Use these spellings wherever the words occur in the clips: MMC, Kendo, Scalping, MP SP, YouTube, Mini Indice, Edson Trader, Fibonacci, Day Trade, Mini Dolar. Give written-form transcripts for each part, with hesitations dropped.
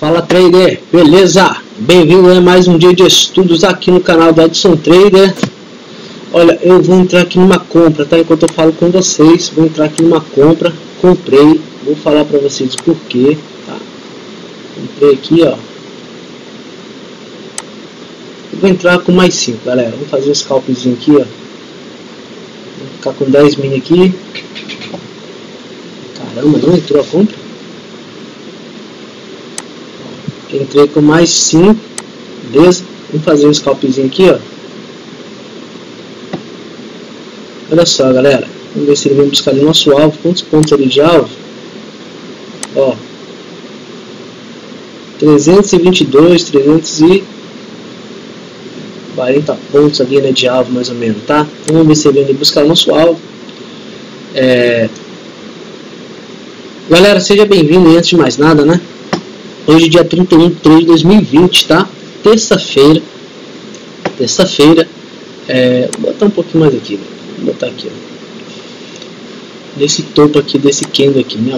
Fala Trader, beleza? Bem-vindo a mais um dia de estudos aqui no canal do Edson Trader. Olha, eu vou entrar aqui numa compra, tá? Enquanto eu falo com vocês, vou entrar aqui numa compra. Comprei, vou falar pra vocês por quê, tá? Comprei aqui, ó. Eu vou entrar com mais 5, galera. Vamos fazer os cálculos aqui, ó. Vou ficar com 10 mini aqui. Caramba, não entrou a compra? Entrei com mais 5, beleza? Vamos fazer um scalpzinho aqui, ó. Olha só, galera. Vamos ver se ele vem buscar ali nosso alvo. Quantos pontos ali de alvo? Ó. 322, 340 pontos ali, né, de alvo, mais ou menos, tá? Então, vamos ver se ele vem buscar nosso alvo. Galera, seja bem-vindo antes de mais nada, né? Hoje, dia 31/3/2020, tá? Terça-feira. Terça-feira. Vou botar um pouquinho mais aqui, né? Vou botar aqui, ó. Nesse topo aqui, desse Kendo aqui, né?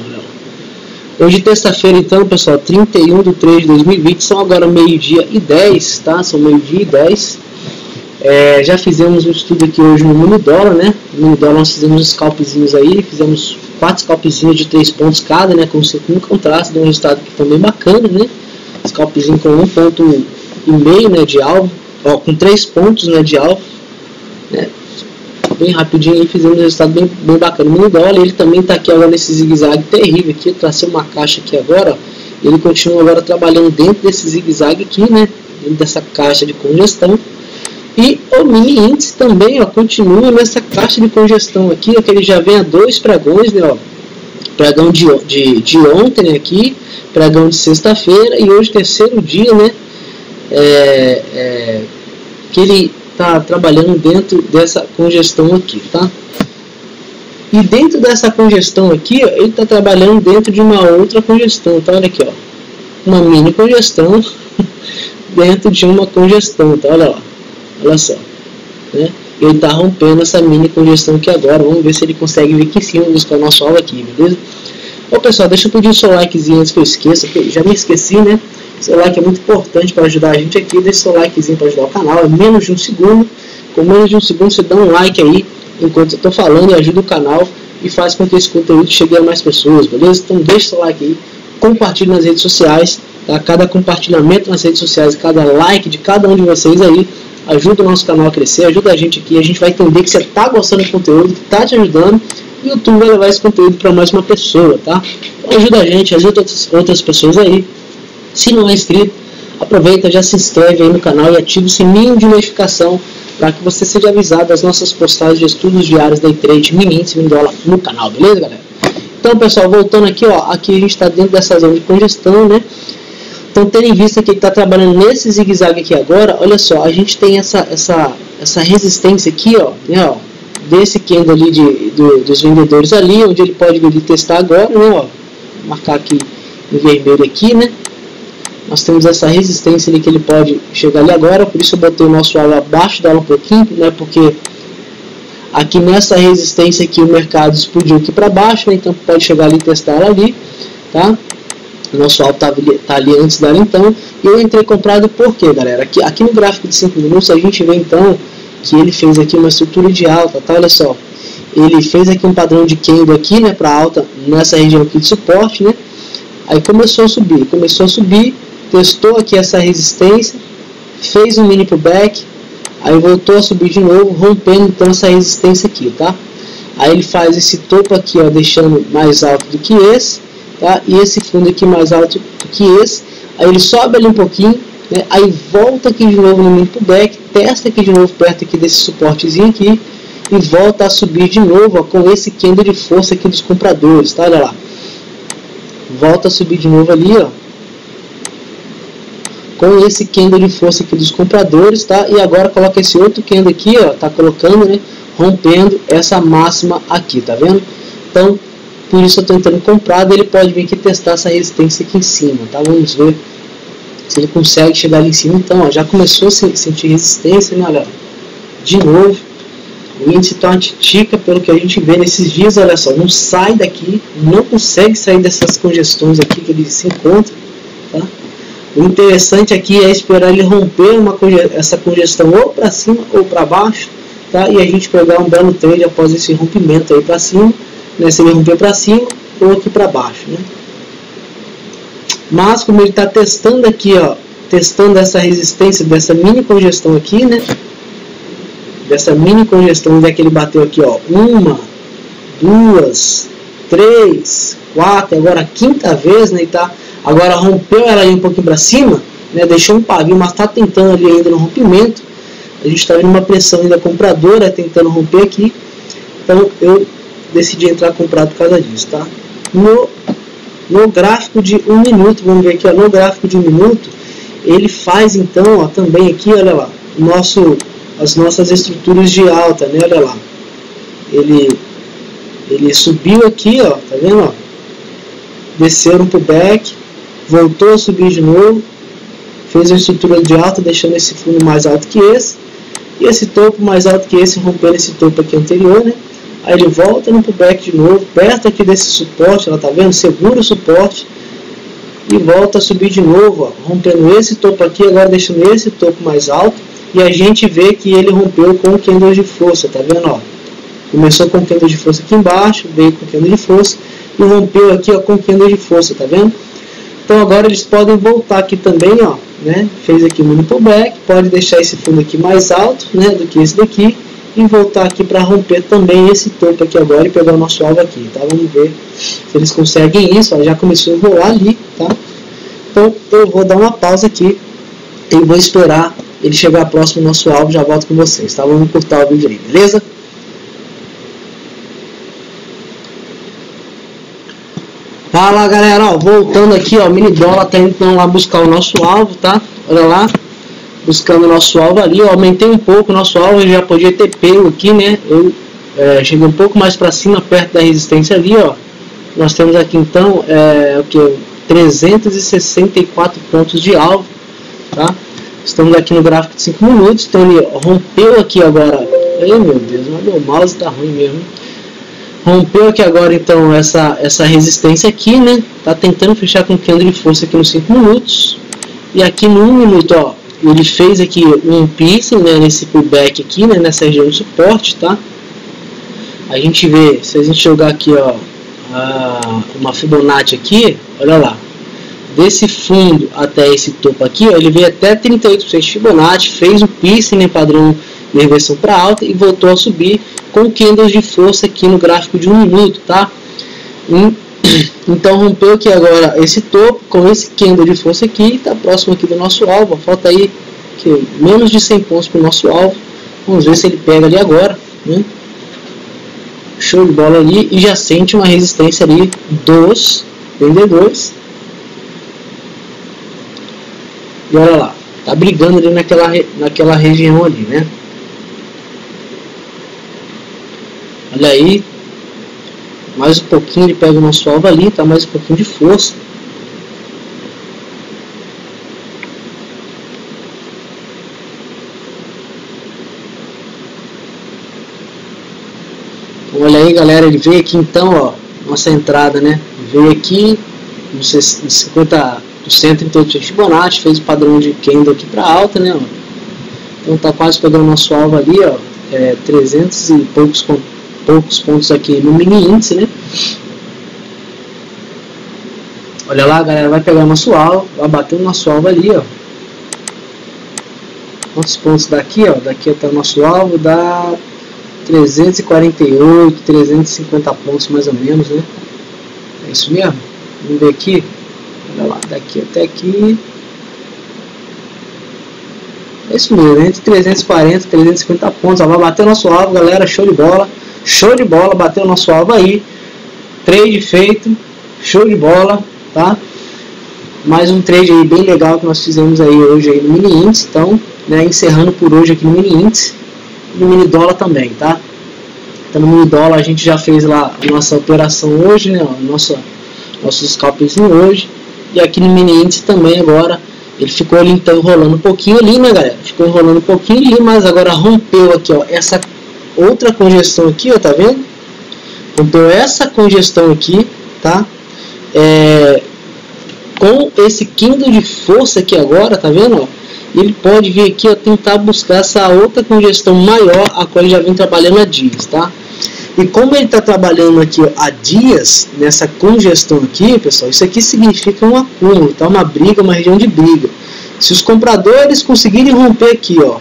Hoje, terça-feira, então, pessoal, 31/3/2020. São agora meio-dia e 10, tá? São meio-dia e 10. Já fizemos um estudo aqui hoje no Mini Dolar, né? No Mini Dolar nós fizemos uns scalpzinhos aí, fizemos 4 scalpzinhos de 3 pontos cada, né? Com um contraste, deu um resultado que também bacana, né? Scalpzinho com 1,5, né, de alvo, ó, com 3 pontos, né, de alvo, né? Bem rapidinho aí, fizemos um resultado bem bacana. O Mini Dolar, ele também tá aqui agora nesse zigue-zague terrível aqui. Eu tracei uma caixa aqui agora, ó. Ele continua agora trabalhando dentro desse zigue-zague aqui, né? Dentro dessa caixa de congestão. E o Mini Índice também, ó, continua nessa caixa de congestão aqui, ó, que ele já vem a 2 pregões, né, ó. Pregão de ontem, né, aqui, pregão de sexta-feira, e hoje terceiro dia, né, que ele tá trabalhando dentro dessa congestão aqui, tá? E dentro dessa congestão aqui, ó, ele tá trabalhando dentro de uma outra congestão, tá? Olha aqui, ó, uma mini congestão dentro de uma congestão, tá? Olha lá. Olha só, né? Ele tá rompendo essa mini congestão aqui agora. Vamos ver se ele consegue vir aqui em cima buscar o nosso alvo aqui, beleza? Bom, pessoal, deixa eu pedir o seu likezinho antes que eu esqueça, porque já me esqueci, né? Seu like é muito importante para ajudar a gente aqui. Deixa seu likezinho para ajudar o canal. É menos de um segundo. Com menos de um segundo você dá um like aí enquanto eu tô falando e ajuda o canal e faz com que esse conteúdo chegue a mais pessoas, beleza? Então deixa seu like aí, compartilhe nas redes sociais, tá? Cada compartilhamento nas redes sociais, cada like de cada um de vocês aí ajuda o nosso canal a crescer, ajuda a gente aqui. A gente vai entender que você está gostando do conteúdo, que está te ajudando, e o YouTube vai levar esse conteúdo para mais uma pessoa, tá? Então, ajuda a gente, ajuda outras pessoas aí. Se não é inscrito, aproveita, já se inscreve aí no canal e ativa o sininho de notificação para que você seja avisado das nossas postagens de estudos diários da E-Trade, Mini Índice, Mini Dolar no canal, beleza, galera? Então, pessoal, voltando aqui, ó, aqui a gente está dentro dessa zona de congestão, né? Então, tendo em vista que ele está trabalhando nesse zigue-zague aqui agora, olha só, a gente tem essa resistência aqui, ó, né, ó, desse Kendo ali dos vendedores ali, onde ele pode vir testar agora, né, ó, marcar aqui em vermelho aqui, né, nós temos essa resistência ali que ele pode chegar ali agora, por isso eu botei o nosso alvo abaixo dela um pouquinho, né, porque aqui nessa resistência aqui o mercado explodiu aqui para baixo, né, então pode chegar ali e testar ela ali, tá? O nosso alvo tá ali antes dela, então. E eu entrei comprado por quê, galera? Aqui no gráfico de 5 minutos a gente vê, então, que ele fez aqui uma estrutura de alta, tá? Olha só. Ele fez aqui um padrão de Kendo aqui, né, para alta nessa região aqui de suporte, né? Aí começou a subir, testou aqui essa resistência, fez um mini pullback, aí voltou a subir de novo, rompendo, então, essa resistência aqui, tá? Aí ele faz esse topo aqui, ó, deixando mais alto do que esse. Tá? E esse fundo aqui mais alto que esse, aí ele sobe ali um pouquinho, né? Aí volta aqui de novo no mini pullback, testa aqui de novo perto aqui desse suportezinho aqui, e volta a subir de novo, ó, com esse Kendo de força aqui dos compradores, tá? Olha lá, volta a subir de novo ali, ó, com esse Kendo de força aqui dos compradores, tá? E agora coloca esse outro Kendo aqui, ó, tá colocando, né, rompendo essa máxima aqui, tá vendo? Então, por isso eu estou entrando comprado. Ele pode vir aqui testar essa resistência aqui em cima, tá? Vamos ver se ele consegue chegar ali em cima. Então, ó, já começou a sentir resistência, né, galera? De novo, o índice tá uma titica, pelo que a gente vê nesses dias, olha só. Não sai daqui, não consegue sair dessas congestões aqui que ele se encontra, tá? O interessante aqui é esperar ele romper essa congestão ou para cima ou para baixo, tá? E a gente pegar um belo trade após esse rompimento aí para cima, né? Se ele romper para cima ou aqui para baixo, né? Mas como ele está testando aqui, ó, testando essa resistência dessa mini congestão aqui, né? Dessa mini congestão, onde é que ele bateu aqui, ó, uma, duas, três, quatro, agora a quinta vez, né? E tá, agora rompeu ela ali um pouquinho para cima, né? Deixou um pavio, mas está tentando ali ainda no rompimento. A gente está vendo uma pressão ainda compradora, tentando romper aqui. Então eu decidi entrar comprado por causa disso, tá? No gráfico de um minuto, vamos ver aqui, ó, no gráfico de um minuto, ele faz então, ó, também aqui, olha lá, as nossas estruturas de alta, né? Olha lá, ele subiu aqui, ó, tá vendo, ó? Desceram pro back, voltou a subir de novo, fez uma estrutura de alta, deixando esse fundo mais alto que esse, e esse topo mais alto que esse, rompendo esse topo aqui anterior, né? Aí ele volta no pullback de novo, perto aqui desse suporte, ela tá vendo, segura o suporte e volta a subir de novo, ó, rompendo esse topo aqui, agora deixando esse topo mais alto, e a gente vê que ele rompeu com o Kendo de força, tá vendo, ó? Começou com o Kendo de força aqui embaixo, veio com o Kendo de força e rompeu aqui, ó, com o Kendo de força, tá vendo? Então agora eles podem voltar aqui também, ó, né? Fez aqui o mini pullback, pode deixar esse fundo aqui mais alto, né, do que esse daqui, e voltar aqui para romper também esse topo aqui agora e pegar o nosso alvo aqui, tá? Vamos ver se eles conseguem isso. Ó, já começou a rolar ali, tá? Então eu vou dar uma pausa aqui e vou esperar ele chegar próximo do nosso alvo, já volto com vocês, tá? Vamos cortar o vídeo aí, beleza? Fala, galera, ó, voltando aqui, ó, o mini dólar tá indo então lá buscar o nosso alvo, tá? Olha lá, buscando o nosso alvo ali, eu aumentei um pouco o nosso alvo, já podia ter pego aqui, né? Eu cheguei um pouco mais para cima, perto da resistência ali, ó. Nós temos aqui então o que, 364 pontos de alvo, tá? Estamos aqui no gráfico de 5 minutos, então ele rompeu aqui agora. Ei, meu Deus, mas meu mouse tá ruim mesmo. Rompeu aqui agora então essa resistência aqui, né? Tá tentando fechar com Kendo de força aqui nos 5 minutos. E aqui no 1 minuto, ó, ele fez aqui um piercing, né, nesse pullback aqui, né, nessa região de suporte, tá? A gente vê, se a gente jogar aqui, ó, uma Fibonacci aqui, olha lá, desse fundo até esse topo aqui, ó, ele veio até 38% de Fibonacci, fez o piercing, né, padrão de reversão para alta, e voltou a subir com candles de força aqui no gráfico de 1 minuto, tá? Então rompeu aqui agora esse topo com esse Kendo de força aqui, está próximo aqui do nosso alvo, falta aí que, menos de 100 pontos para o nosso alvo. Vamos ver se ele pega ali agora, né? Show de bola ali, e já sente uma resistência ali dos vendedores. E olha lá, tá brigando ali naquela região ali, né? Olha aí, mais um pouquinho ele pega o nosso alvo ali, tá? Mais um pouquinho de força. Então, olha aí, galera, ele veio aqui então, ó, nossa entrada, né? Veio aqui no 50% então, de Fibonacci, fez o padrão de Kendo aqui para alta, né, ó? Então tá quase pegando o nosso alvo ali, ó, 300 e poucos pontos aqui no mini índice, né? Olha lá, galera, vai pegar uma sual, vai bater uma sual ali, ó. Quantos pontos daqui, ó? Daqui até o nosso alvo dá 348, 350 pontos mais ou menos, né? É isso mesmo. Vamos ver aqui. Olha lá, daqui até aqui. É isso mesmo, entre 340 e 350 pontos. Ó, vai bater o nosso alvo, galera, show de bola. Show de bola, bateu o nosso alvo aí. Trade feito, show de bola, tá? Mais um trade aí bem legal que nós fizemos aí hoje aí no mini índice. Então, né, encerrando por hoje aqui no mini índice e no mini dólar também, tá? Então, no mini dólar a gente já fez lá a nossa operação hoje, né? Nossos scalps hoje. E aqui no mini índice também agora. Ele ficou ali então enrolando um pouquinho ali, né, galera? Ficou enrolando um pouquinho ali, mas agora rompeu aqui, ó, essa outra congestão aqui, ó, tá vendo? Rompeu essa congestão aqui, tá? com esse Kendo de força aqui agora, tá vendo? Ele pode vir aqui, ó, tentar buscar essa outra congestão maior, a qual ele já vem trabalhando há dias, tá? E como ele está trabalhando aqui há dias, nessa congestão aqui, pessoal, isso aqui significa um acúmulo, tá? Uma briga, uma região de briga. Se os compradores conseguirem romper aqui, ó,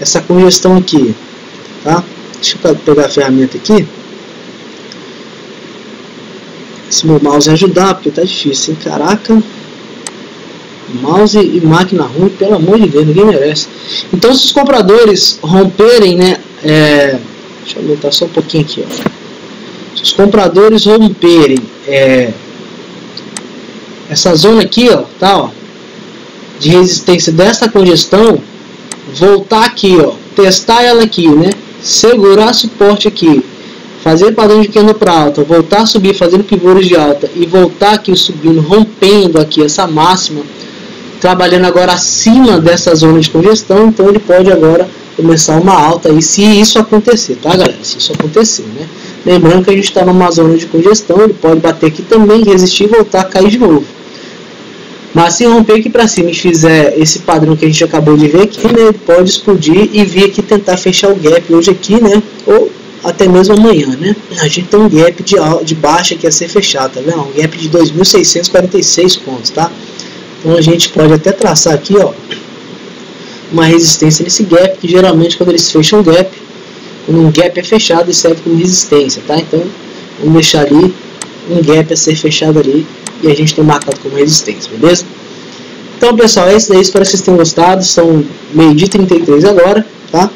essa congestão aqui, tá? Deixa eu pegar a ferramenta aqui. Se meu mouse ajudar, porque tá difícil, hein? Caraca. Mouse e máquina ruim, pelo amor de Deus, ninguém merece. Então, se os compradores romperem, né? Deixa eu aumentar só um pouquinho aqui, ó. Se os compradores romperem essa zona aqui, ó, tá, ó, de resistência dessa congestão, voltar aqui, ó, testar ela aqui, né? Segurar suporte aqui, fazer padrão de Kendo para alta, voltar a subir fazendo pivôs de alta e voltar aqui subindo, rompendo aqui essa máxima, trabalhando agora acima dessa zona de congestão. Então ele pode agora começar uma alta aí, se isso acontecer, tá, galera? Se isso acontecer, né? Lembrando que a gente está numa zona de congestão, ele pode bater aqui também, resistir, voltar a cair de novo. Mas se romper aqui para cima e fizer esse padrão que a gente acabou de ver aqui, né, ele pode explodir e vir aqui tentar fechar o gap hoje aqui, né? Ou até mesmo amanhã, né? A gente tem um gap de baixa que ia ser fechado, tá vendo? Um gap de 2.646 pontos, tá? Então a gente pode até traçar aqui, ó, uma resistência nesse gap, que geralmente quando eles fecham um gap, quando um gap é fechado, ele serve como resistência, tá? Então vamos deixar ali um gap a ser fechado ali e a gente tem marcado como resistência, beleza? Então, pessoal, é isso daí. Espero que vocês tenham gostado. São 12h33 agora, tá?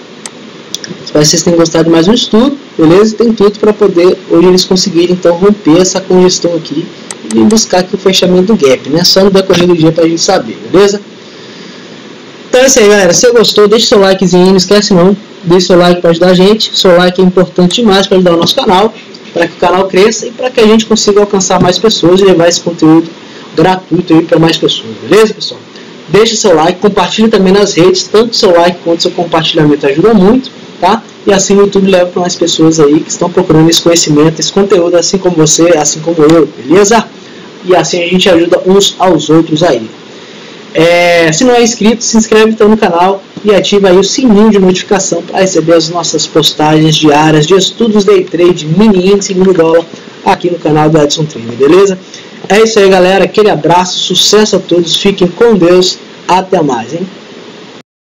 Espero que vocês tenham gostado de mais um estudo, beleza? Tem tudo para poder, hoje eles conseguirem, então, romper essa congestão aqui e buscar aqui o fechamento do gap, né? Só no decorrer do dia para a gente saber, beleza? Então é isso aí, galera. Se você gostou, deixa seu likezinho, não esquece não. Deixa seu like para ajudar a gente. Seu like é importante demais para ajudar o nosso canal, para que o canal cresça e para que a gente consiga alcançar mais pessoas e levar esse conteúdo gratuito aí para mais pessoas, beleza, pessoal? Deixa seu like, compartilha também nas redes, tanto seu like quanto seu compartilhamento ajuda muito, tá? E assim o YouTube leva para mais pessoas aí que estão procurando esse conhecimento, esse conteúdo, assim como você, assim como eu, beleza? E assim a gente ajuda uns aos outros aí. Se não é inscrito, se inscreve então no canal e ativa aí o sininho de notificação para receber as nossas postagens diárias de estudos day trade, mini índice e mini dólar aqui no canal do Edson Trader, beleza? É isso aí, galera. Aquele abraço, sucesso a todos, fiquem com Deus, até mais, hein?